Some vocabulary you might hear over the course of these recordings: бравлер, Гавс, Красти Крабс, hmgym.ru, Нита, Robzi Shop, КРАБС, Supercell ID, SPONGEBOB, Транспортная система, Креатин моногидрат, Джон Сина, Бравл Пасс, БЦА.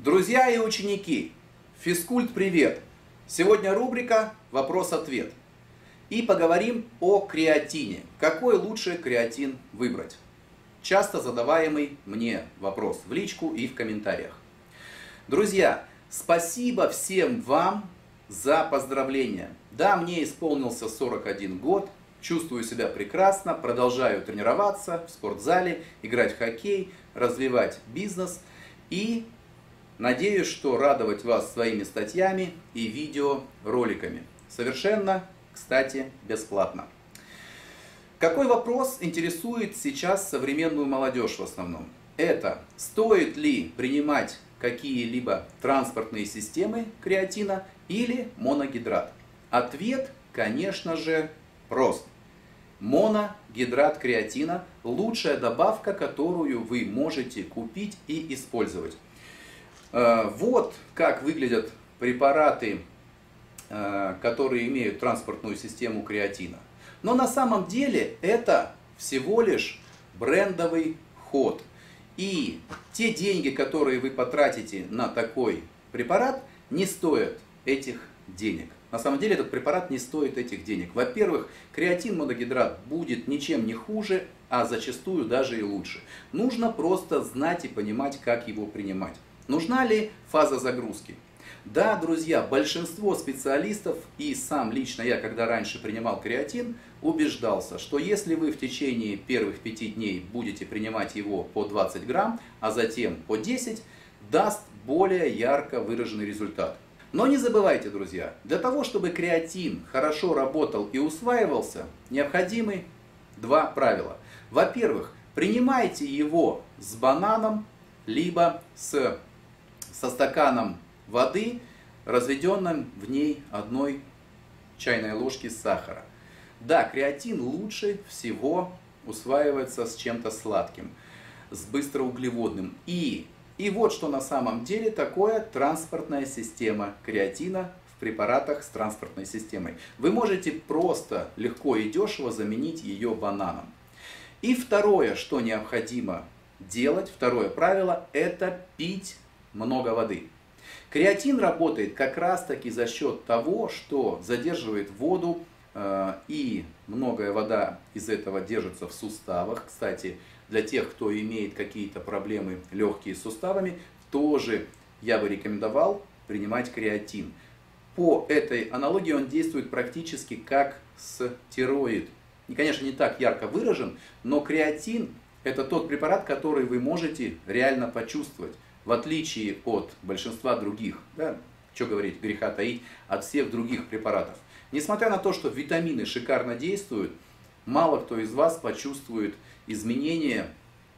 Друзья и ученики, физкульт привет! Сегодня рубрика «Вопрос-ответ». И поговорим о креатине. Какой лучше креатин выбрать? Часто задаваемый мне вопрос в личку и в комментариях. Друзья, спасибо всем вам за поздравления. Да, мне исполнился 41 год. Чувствую себя прекрасно, продолжаю тренироваться в спортзале, играть в хоккей, развивать бизнес. И надеюсь, что радовать вас своими статьями и видеороликами. Совершенно, кстати, бесплатно. Какой вопрос интересует сейчас современную молодежь в основном? Это стоит ли принимать какие-либо транспортные системы креатина или моногидрат? Ответ, конечно же, прост. Моногидрат креатина – лучшая добавка, которую вы можете купить и использовать. Вот как выглядят препараты, которые имеют транспортную систему креатина. Но на самом деле это всего лишь брендовый ход. И те деньги, которые вы потратите на такой препарат, не стоят этих денег. На самом деле этот препарат не стоит этих денег. Во-первых, креатин моногидрат будет ничем не хуже, а зачастую даже и лучше. Нужно просто знать и понимать, как его принимать. Нужна ли фаза загрузки? Да, друзья, большинство специалистов и сам лично я, когда раньше принимал креатин, убеждался, что если вы в течение первых 5 дней будете принимать его по 20 грамм, а затем по 10, даст более ярко выраженный результат. Но не забывайте, друзья, для того, чтобы креатин хорошо работал и усваивался, необходимы два правила. Во-первых, принимайте его с бананом, либо со стаканом воды, разведенным в ней 1 чайной ложки сахара. Да, креатин лучше всего усваивается с чем-то сладким, с быстроуглеводным. И вот что на самом деле такое транспортная система креатина в препаратах с транспортной системой. Вы можете просто, легко и дешево заменить ее бананом. И второе, что необходимо делать, второе правило, это пить много воды. Креатин работает как раз таки за счет того, что задерживает воду, и многое вода из этого держится в суставах. Кстати, для тех, кто имеет какие-то проблемы легкие с суставами, тоже я бы рекомендовал принимать креатин. По этой аналогии он действует практически как стероид. И, конечно, не так ярко выражен, но креатин – это тот препарат, который вы можете реально почувствовать. В отличие от большинства других, да, что говорить, греха таить, от всех других препаратов. Несмотря на то, что витамины шикарно действуют, мало кто из вас почувствует изменения,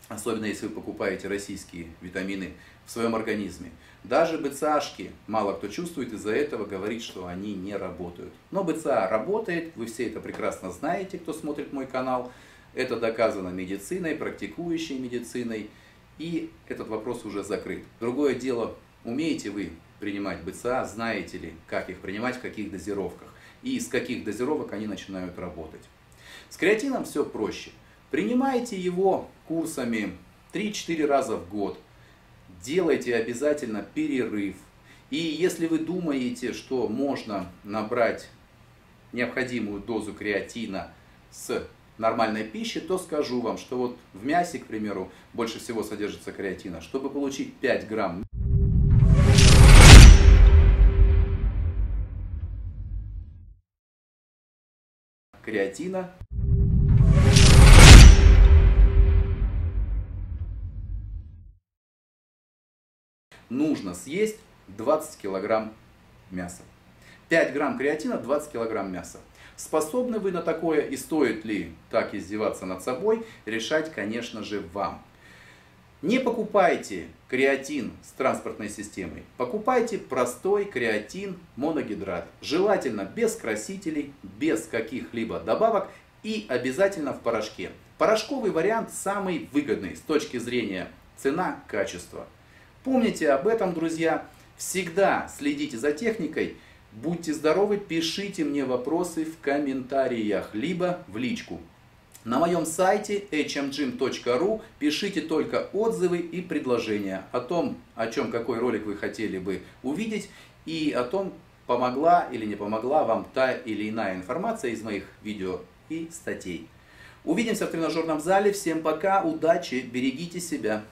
особенно если вы покупаете российские витамины в своем организме. Даже БЦАшки мало кто чувствует, из-за этого говорит, что они не работают. Но БЦА работает, вы все это прекрасно знаете, кто смотрит мой канал. Это доказано медициной, практикующей медициной. И этот вопрос уже закрыт. Другое дело, умеете вы принимать БЦА, знаете ли, как их принимать, в каких дозировках. И из каких дозировок они начинают работать. С креатином все проще. Принимайте его курсами 3-4 раза в год. Делайте обязательно перерыв. И если вы думаете, что можно набрать необходимую дозу креатина с нормальной пищи, то скажу вам, что вот в мясе, к примеру, больше всего содержится креатина. Чтобы получить 5 грамм, креатина нужно съесть 20 килограмм мяса. 5 грамм креатина, 20 килограмм мяса. Способны вы на такое и стоит ли так издеваться над собой, решать, конечно же, вам. Не покупайте креатин с транспортной системой. Покупайте простой креатин моногидрат. Желательно без красителей, без каких-либо добавок и обязательно в порошке. Порошковый вариант самый выгодный с точки зрения цена-качество. Помните об этом, друзья. Всегда следите за техникой. Будьте здоровы, пишите мне вопросы в комментариях, либо в личку. На моем сайте hmgym.ru пишите только отзывы и предложения о том, какой ролик вы хотели бы увидеть, и о том, помогла или не помогла вам та или иная информация из моих видео и статей. Увидимся в тренажерном зале. Всем пока, удачи, берегите себя.